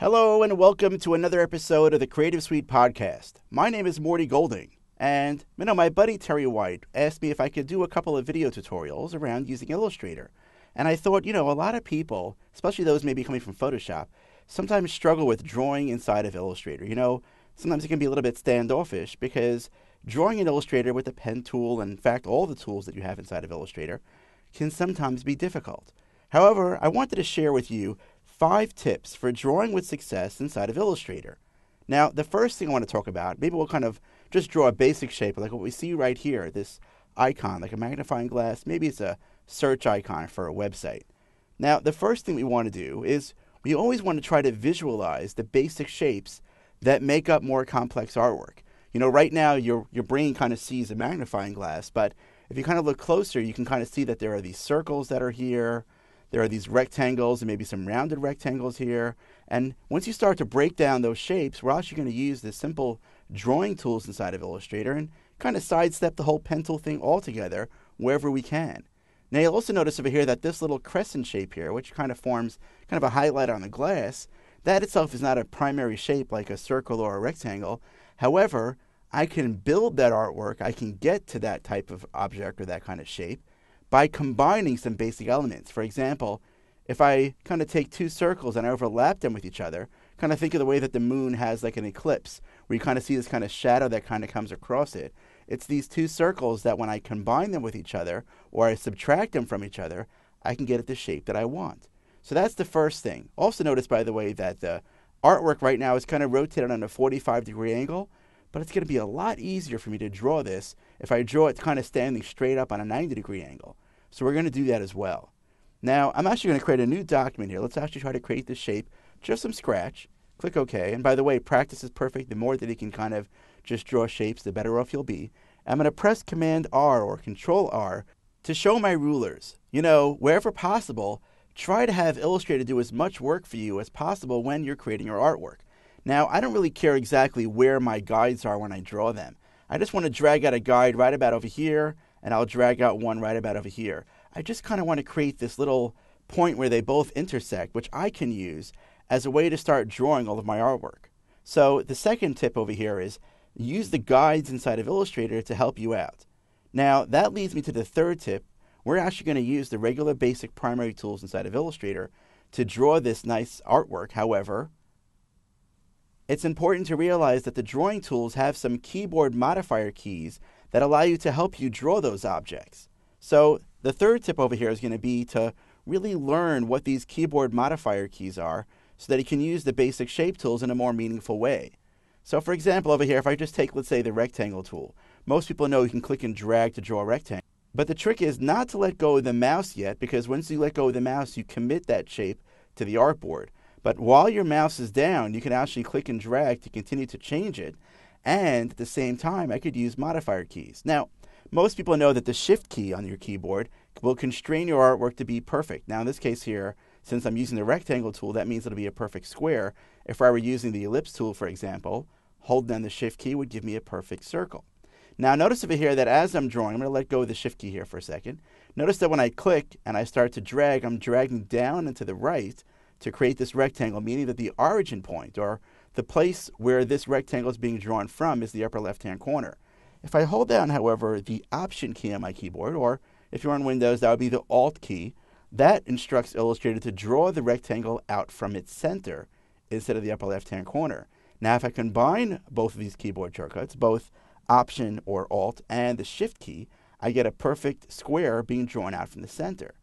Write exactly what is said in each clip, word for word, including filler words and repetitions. Hello and welcome to another episode of the Creative Suite Podcast. My name is Mordy Golding, and you know, my buddy Terry White asked me if I could do a couple of video tutorials around using Illustrator. And I thought, you know, a lot of people, especially those maybe coming from Photoshop, sometimes struggle with drawing inside of Illustrator. You know, sometimes it can be a little bit standoffish because drawing in Illustrator with the pen tool, and in fact all the tools that you have inside of Illustrator, can sometimes be difficult. However, I wanted to share with you five tips for drawing with success inside of Illustrator. Now, the first thing I want to talk about, maybe we'll kind of just draw a basic shape, like what we see right here, this icon, like a magnifying glass. Maybe it's a search icon for a website. Now, the first thing we want to do is we always want to try to visualize the basic shapes that make up more complex artwork. You know, right now, your, your brain kind of sees a magnifying glass, but if you kind of look closer, you can kind of see that there are these circles that are here. There are these rectangles and maybe some rounded rectangles here. And once you start to break down those shapes, we're actually going to use the simple drawing tools inside of Illustrator and kind of sidestep the whole pen tool thing altogether wherever we can. Now you'll also notice over here that this little crescent shape here, which kind of forms kind of a highlight on the glass, that itself is not a primary shape like a circle or a rectangle. However, I can build that artwork, I can get to that type of object or that kind of shape by combining some basic elements. For example, if I kind of take two circles and I overlap them with each other, kind of think of the way that the moon has like an eclipse, where you kind of see this kind of shadow that kind of comes across it. It's these two circles that when I combine them with each other, or I subtract them from each other, I can get at the shape that I want. So that's the first thing. Also notice, by the way, that the artwork right now is kind of rotated on a forty-five degree angle, but it's going to be a lot easier for me to draw this if I draw it kind of standing straight up on a ninety degree angle. So we're going to do that as well. Now, I'm actually going to create a new document here. Let's actually try to create this shape just from scratch. Click OK. And by the way, practice is perfect. The more that you can kind of just draw shapes, the better off you'll be. I'm going to press Command R or Control R to show my rulers. You know, wherever possible, try to have Illustrator do as much work for you as possible when you're creating your artwork. Now, I don't really care exactly where my guides are when I draw them. I just want to drag out a guide right about over here, and I'll drag out one right about over here. I just kind of want to create this little point where they both intersect, which I can use as a way to start drawing all of my artwork. So the second tip over here is use the guides inside of Illustrator to help you out. Now, that leads me to the third tip. We're actually going to use the regular basic primary tools inside of Illustrator to draw this nice artwork. However, it's important to realize that the drawing tools have some keyboard modifier keys that allow you to help you draw those objects. So the third tip over here is going to be to really learn what these keyboard modifier keys are so that you can use the basic shape tools in a more meaningful way. So for example, over here, if I just take, let's say, the rectangle tool, most people know you can click and drag to draw a rectangle. But the trick is not to let go of the mouse yet, because once you let go of the mouse, you commit that shape to the artboard. But while your mouse is down, you can actually click and drag to continue to change it. And at the same time, I could use modifier keys. Now, most people know that the Shift key on your keyboard will constrain your artwork to be perfect. Now, in this case here, since I'm using the rectangle tool, that means it'll be a perfect square. If I were using the ellipse tool, for example, holding down the Shift key would give me a perfect circle. Now, notice over here that as I'm drawing, I'm going to let go of the Shift key here for a second. Notice that when I click and I start to drag, I'm dragging down and to the right to create this rectangle, meaning that the origin point, or the place where this rectangle is being drawn from, is the upper left-hand corner. If I hold down, however, the Option key on my keyboard, or if you're on Windows, that would be the Alt key, that instructs Illustrator to draw the rectangle out from its center instead of the upper left-hand corner. Now, if I combine both of these keyboard shortcuts, both Option or Alt and the Shift key, I get a perfect square being drawn out from the center.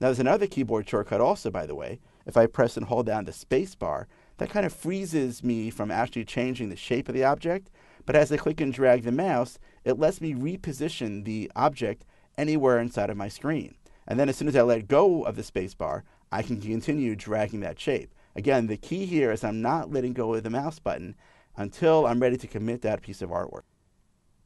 Now, there's another keyboard shortcut also, by the way. If I press and hold down the space bar, that kind of freezes me from actually changing the shape of the object. But as I click and drag the mouse, it lets me reposition the object anywhere inside of my screen. And then as soon as I let go of the space bar, I can continue dragging that shape. Again, the key here is I'm not letting go of the mouse button until I'm ready to commit that piece of artwork.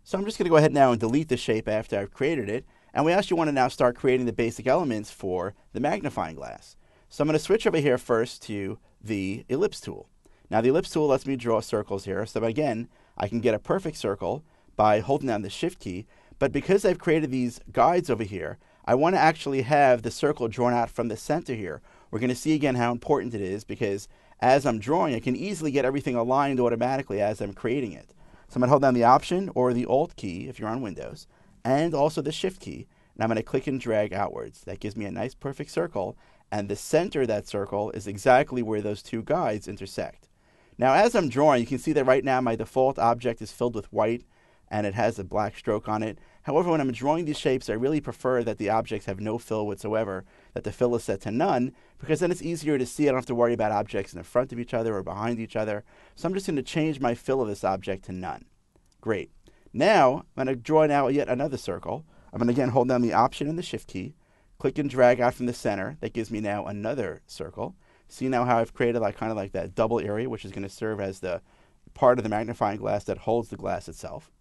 So I'm just going to go ahead now and delete the shape after I've created it. And we actually want to now start creating the basic elements for the magnifying glass. So I'm going to switch over here first to the ellipse tool. Now the ellipse tool lets me draw circles here. So again, I can get a perfect circle by holding down the Shift key. But because I've created these guides over here, I want to actually have the circle drawn out from the center here. We're going to see again how important it is, because as I'm drawing, I can easily get everything aligned automatically as I'm creating it. So I'm going to hold down the Option or the Alt key if you're on Windows, and also the Shift key. And I'm going to click and drag outwards. That gives me a nice perfect circle, and the center of that circle is exactly where those two guides intersect. Now as I'm drawing, you can see that right now my default object is filled with white and it has a black stroke on it. However, when I'm drawing these shapes, I really prefer that the objects have no fill whatsoever, that the fill is set to none, because then it's easier to see. I don't have to worry about objects in the front of each other or behind each other. So I'm just going to change my fill of this object to none. Great. Now I'm going to draw now yet another circle. I'm going to again hold down the Option and the Shift key, click and drag out from the center. That gives me now another circle. See now how I've created like kind of like that double area, which is going to serve as the part of the magnifying glass that holds the glass itself.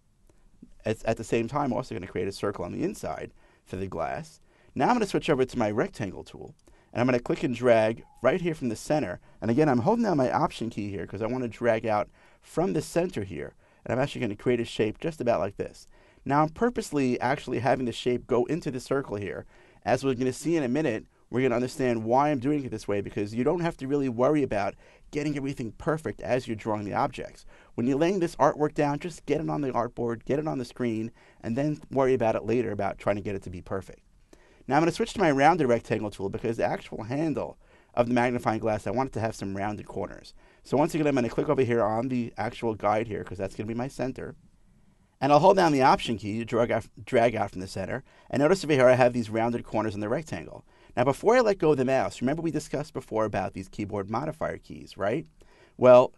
It's at the same time also going to create a circle on the inside for the glass. Now I'm going to switch over to my rectangle tool, and I'm going to click and drag right here from the center. And again, I'm holding down my Option key here because I want to drag out from the center here. And I'm actually going to create a shape just about like this. Now I'm purposely actually having the shape go into the circle here. As we're going to see in a minute, we're going to understand why I'm doing it this way, because you don't have to really worry about getting everything perfect as you're drawing the objects. When you're laying this artwork down, just get it on the artboard, get it on the screen, and then worry about it later about trying to get it to be perfect. Now I'm going to switch to my rounded rectangle tool because the actual handle of the magnifying glass, I want it to have some rounded corners. So once again, I'm going to click over here on the actual guide here because that's going to be my center. And I'll hold down the Option key to drag out, drag out from the center. And notice over here I have these rounded corners in the rectangle. Now before I let go of the mouse, remember we discussed before about these keyboard modifier keys, right? Well,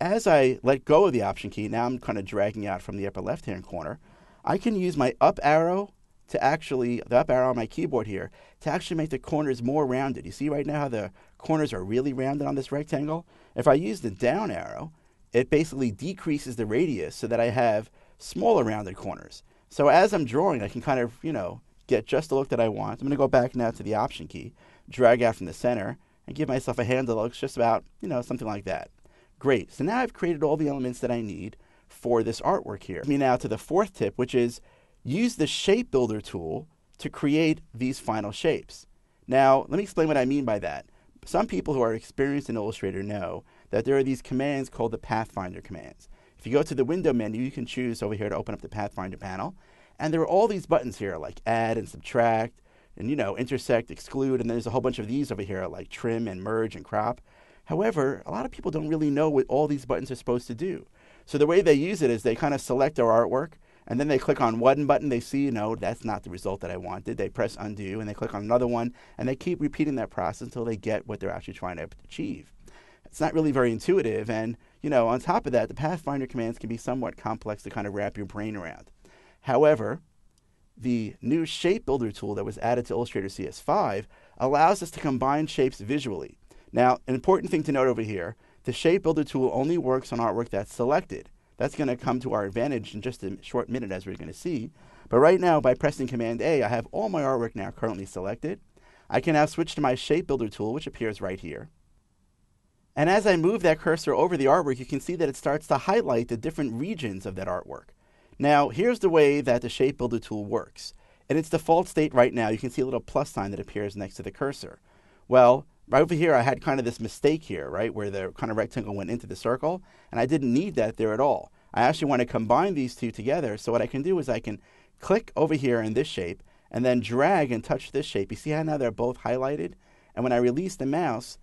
as I let go of the Option key, now I'm kind of dragging out from the upper left-hand corner. I can use my up arrow to actually, the up arrow on my keyboard here, to actually make the corners more rounded. You see right now how the corners are really rounded on this rectangle? If I use the down arrow, it basically decreases the radius so that I have smaller rounded corners. So as I'm drawing, I can kind of, you know, get just the look that I want. I'm going to go back now to the Option key, drag out from the center, and give myself a handle that looks just about, you know, something like that. Great. So now I've created all the elements that I need for this artwork here. Let me now to the fourth tip, which is use the Shape Builder tool to create these final shapes. Now, let me explain what I mean by that. Some people who are experienced in Illustrator know that there are these commands called the Pathfinder commands. If you go to the window menu, you can choose over here to open up the Pathfinder panel. And there are all these buttons here like add and subtract and, you know, intersect, exclude. And there's a whole bunch of these over here like trim and merge and crop. However, a lot of people don't really know what all these buttons are supposed to do. So the way they use it is they kind of select their artwork and then they click on one button. They see, no, that's not the result that I wanted. They press undo and they click on another one, and they keep repeating that process until they get what they're actually trying to achieve. It's not really very intuitive, and, you know, on top of that, the Pathfinder commands can be somewhat complex to kind of wrap your brain around. However, the new Shape Builder tool that was added to Illustrator C S five allows us to combine shapes visually. Now, an important thing to note over here, the Shape Builder tool only works on artwork that's selected. That's going to come to our advantage in just a short minute, as we're going to see. But right now, by pressing Command A, I have all my artwork now currently selected. I can now switch to my Shape Builder tool, which appears right here. And as I move that cursor over the artwork, you can see that it starts to highlight the different regions of that artwork. Now, here's the way that the Shape Builder tool works. In its default state right now, you can see a little plus sign that appears next to the cursor. Well, right over here, I had kind of this mistake here, right, where the kind of rectangle went into the circle, and I didn't need that there at all. I actually want to combine these two together, so what I can do is I can click over here in this shape, and then drag and touch this shape. You see how now they're both highlighted? And when I release the mouse,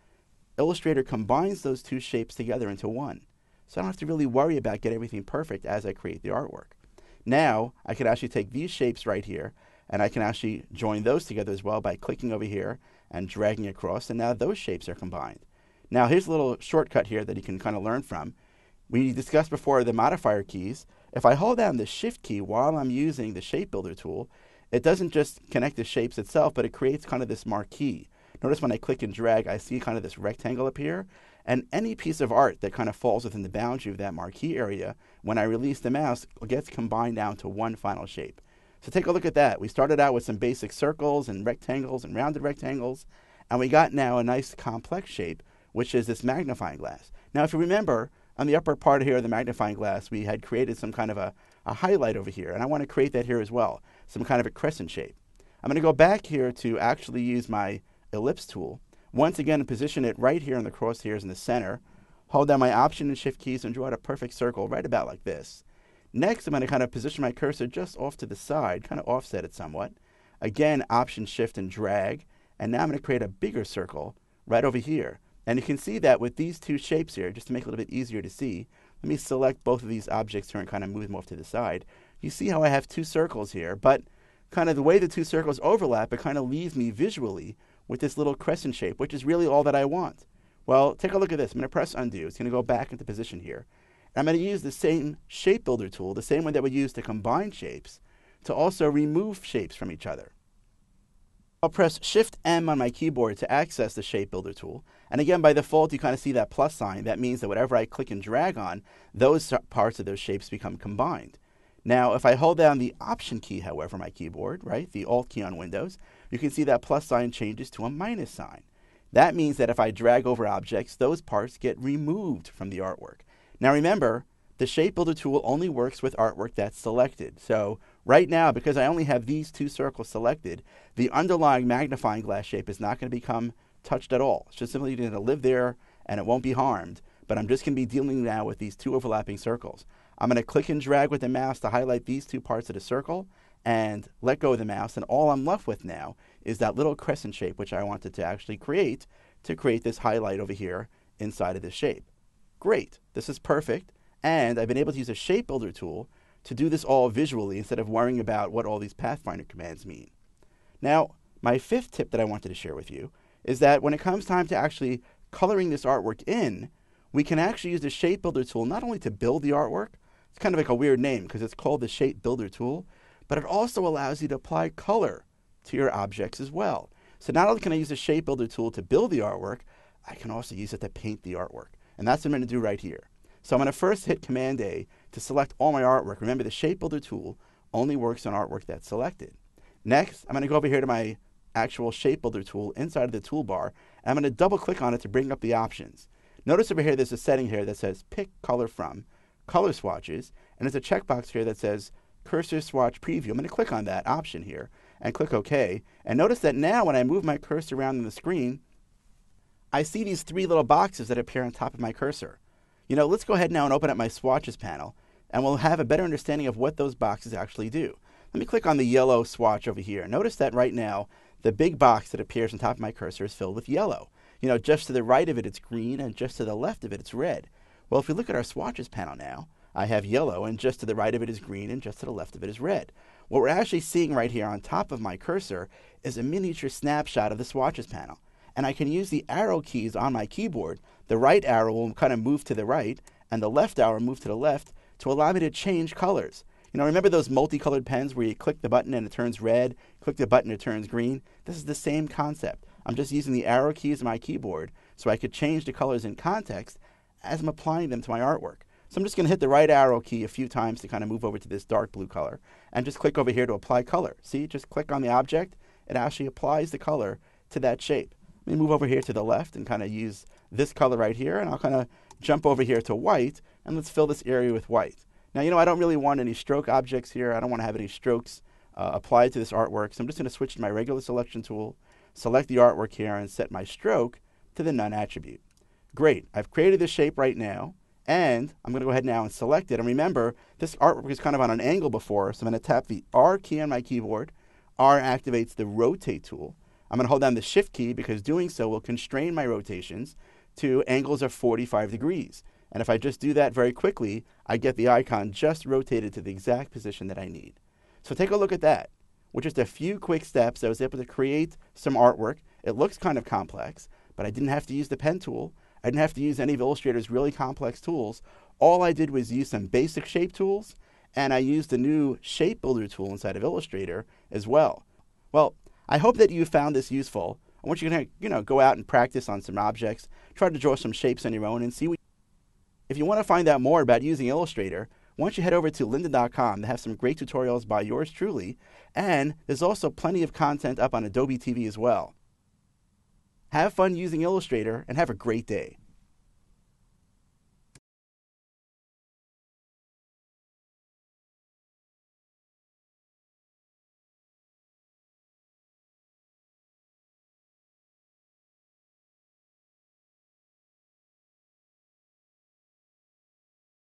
Illustrator combines those two shapes together into one. So I don't have to really worry about getting everything perfect as I create the artwork. Now I can actually take these shapes right here, and I can actually join those together as well by clicking over here and dragging across, and now those shapes are combined. Now here's a little shortcut here that you can kind of learn from. We discussed before the modifier keys. If I hold down the Shift key while I'm using the Shape Builder tool, it doesn't just connect the shapes itself, but it creates kind of this marquee. Notice when I click and drag, I see kind of this rectangle appear, and any piece of art that kind of falls within the boundary of that marquee area, when I release the mouse, gets combined down to one final shape. So take a look at that. We started out with some basic circles and rectangles and rounded rectangles, and we got now a nice complex shape, which is this magnifying glass. Now, if you remember, on the upper part here of the magnifying glass, we had created some kind of a, a highlight over here, and I want to create that here as well, some kind of a crescent shape. I'm going to go back here to actually use my ellipse tool. Once again, position it right here in the crosshairs in the center. Hold down my Option and Shift keys and draw out a perfect circle right about like this. Next, I'm going to kind of position my cursor just off to the side, kind of offset it somewhat. Again, Option, Shift, and drag. And now I'm going to create a bigger circle right over here. And you can see that with these two shapes here, just to make it a little bit easier to see, let me select both of these objects here and kind of move them off to the side. You see how I have two circles here, but kind of the way the two circles overlap, it kind of leaves me visually with this little crescent shape, which is really all that I want. Well, take a look at this. I'm going to press undo. It's going to go back into position here. And I'm going to use the same Shape Builder tool, the same one that we use to combine shapes, to also remove shapes from each other. I'll press Shift M on my keyboard to access the Shape Builder tool. And again, by default, you kind of see that plus sign. That means that whatever I click and drag on, those parts of those shapes become combined. Now, if I hold down the Option key, however, on my keyboard, right, the Alt key on Windows, you can see that plus sign changes to a minus sign. That means that if I drag over objects, those parts get removed from the artwork. Now remember, the Shape Builder tool only works with artwork that's selected. So right now, because I only have these two circles selected, the underlying magnifying glass shape is not going to become touched at all. It's just simply going to live there and it won't be harmed. But I'm just going to be dealing now with these two overlapping circles. I'm going to click and drag with the mouse to highlight these two parts of the circle and let go of the mouse. And all I'm left with now is that little crescent shape, which I wanted to actually create to create this highlight over here inside of this shape. Great. This is perfect. And I've been able to use a Shape Builder tool to do this all visually instead of worrying about what all these Pathfinder commands mean. Now, my fifth tip that I wanted to share with you is that when it comes time to actually coloring this artwork in, we can actually use the Shape Builder tool not only to build the artwork, it's kind of like a weird name because it's called the Shape Builder tool, but it also allows you to apply color to your objects as well. So not only can I use the Shape Builder tool to build the artwork, I can also use it to paint the artwork. And that's what I'm going to do right here. So I'm going to first hit Command A to select all my artwork. Remember, the Shape Builder tool only works on artwork that's selected. Next, I'm going to go over here to my actual Shape Builder tool inside of the toolbar, and I'm going to double click on it to bring up the options. Notice over here there's a setting here that says Pick Color From, Color Swatches, and there's a checkbox here that says Cursor Swatch Preview. I'm going to click on that option here and click OK. And notice that now when I move my cursor around on the screen, I see these three little boxes that appear on top of my cursor. You know, let's go ahead now and open up my Swatches panel, and we'll have a better understanding of what those boxes actually do. Let me click on the yellow swatch over here. Notice that right now the big box that appears on top of my cursor is filled with yellow. You know, just to the right of it, it's green, and just to the left of it, it's red. Well, if we look at our Swatches panel now, I have yellow, and just to the right of it is green, and just to the left of it is red. What we're actually seeing right here on top of my cursor is a miniature snapshot of the Swatches panel. And I can use the arrow keys on my keyboard. The right arrow will kind of move to the right, and the left arrow will move to the left to allow me to change colors. You know, remember those multicolored pens where you click the button and it turns red, click the button and it turns green? This is the same concept. I'm just using the arrow keys on my keyboard so I could change the colors in context as I'm applying them to my artwork. So I'm just going to hit the right arrow key a few times to kind of move over to this dark blue color, and just click over here to apply color. See, just click on the object. It actually applies the color to that shape. Let me move over here to the left and kind of use this color right here, and I'll kind of jump over here to white, and let's fill this area with white. Now, you know, I don't really want any stroke objects here. I don't want to have any strokes uh, applied to this artwork, so I'm just going to switch to my regular selection tool, select the artwork here, and set my stroke to the none attribute. Great. I've created this shape right now, and I'm going to go ahead now and select it. And remember, this artwork is kind of on an angle before, so I'm going to tap the R key on my keyboard. R activates the Rotate tool. I'm going to hold down the Shift key because doing so will constrain my rotations to angles of forty-five degrees. And if I just do that very quickly, I get the icon just rotated to the exact position that I need. So take a look at that. With just a few quick steps, I was able to create some artwork. It looks kind of complex, but I didn't have to use the pen tool. I didn't have to use any of Illustrator's really complex tools. All I did was use some basic shape tools, and I used the new Shape Builder tool inside of Illustrator as well. Well, I hope that you found this useful. I want you to, you know, go out and practice on some objects, try to draw some shapes on your own, and see what. If you want to find out more about using Illustrator, why don't you head over to Lynda dot com. They have some great tutorials by yours truly, and there's also plenty of content up on Adobe T V as well. Have fun using Illustrator, and have a great day.